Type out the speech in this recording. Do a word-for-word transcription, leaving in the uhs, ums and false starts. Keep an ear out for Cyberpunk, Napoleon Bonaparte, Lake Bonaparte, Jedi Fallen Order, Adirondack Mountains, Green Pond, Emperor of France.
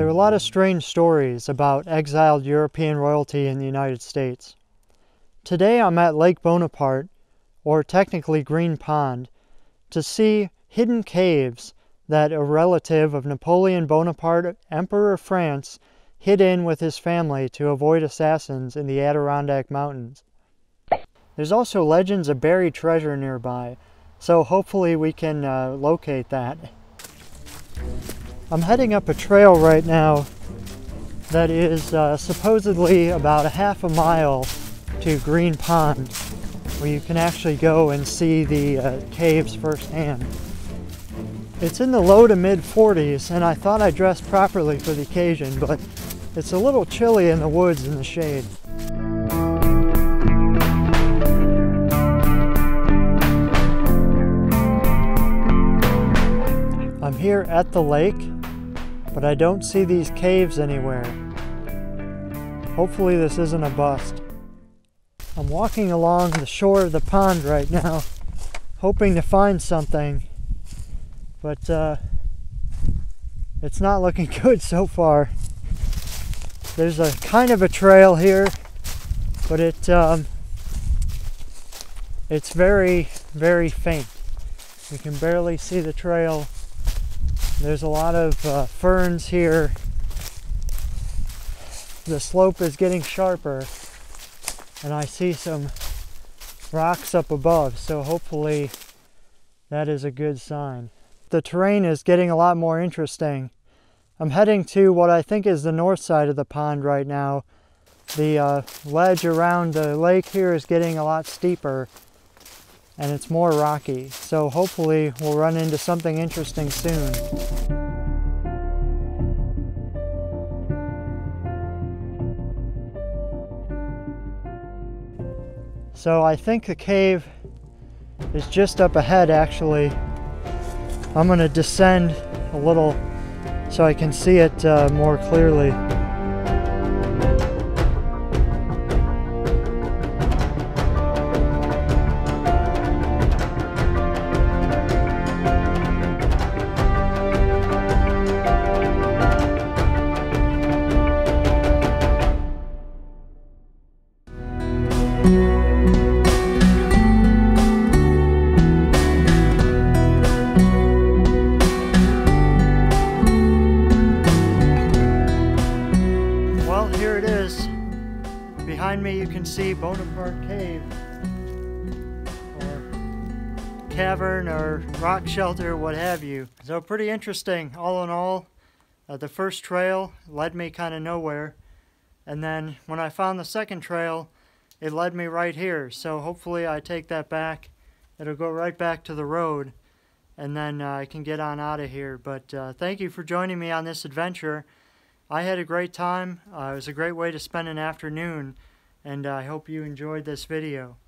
There are a lot of strange stories about exiled European royalty in the United States. Today I'm at Lake Bonaparte, or technically Green Pond, to see hidden caves that a relative of Napoleon Bonaparte, Emperor of France, hid in with his family to avoid assassins in the Adirondack Mountains. There's also legends of buried treasure nearby, so hopefully we can uh, locate that. I'm heading up a trail right now that is uh, supposedly about a half a mile to Green Pond, where you can actually go and see the uh, caves firsthand. It's in the low to mid forties, and I thought I dressed properly for the occasion, but it's a little chilly in the woods in the shade. I'm here at the lake, but I don't see these caves anywhere. Hopefully this isn't a bust. I'm walking along the shore of the pond right now, hoping to find something, but uh, it's not looking good so far. There's a kind of a trail here, but it um, it's very, very faint. You can barely see the trail. There's a lot of uh, ferns here. The slope is getting sharper, and I see some rocks up above, so hopefully that is a good sign. The terrain is getting a lot more interesting. I'm heading to what I think is the north side of the pond right now. The uh, ledge around the lake here is getting a lot steeper, and it's more rocky, so hopefully we'll run into something interesting soon. So I think the cave is just up ahead, actually. I'm going to descend a little so I can see it uh, more clearly. Behind me you can see Bonaparte Cave, or cavern, or rock shelter, what have you. So pretty interesting all in all. Uh, the first trail led me kind of nowhere, and then when I found the second trail, it led me right here. So hopefully I take that back. It'll go right back to the road, and then uh, I can get on out of here. But uh, thank you for joining me on this adventure. I had a great time. Uh, it was a great way to spend an afternoon. And I hope you enjoyed this video.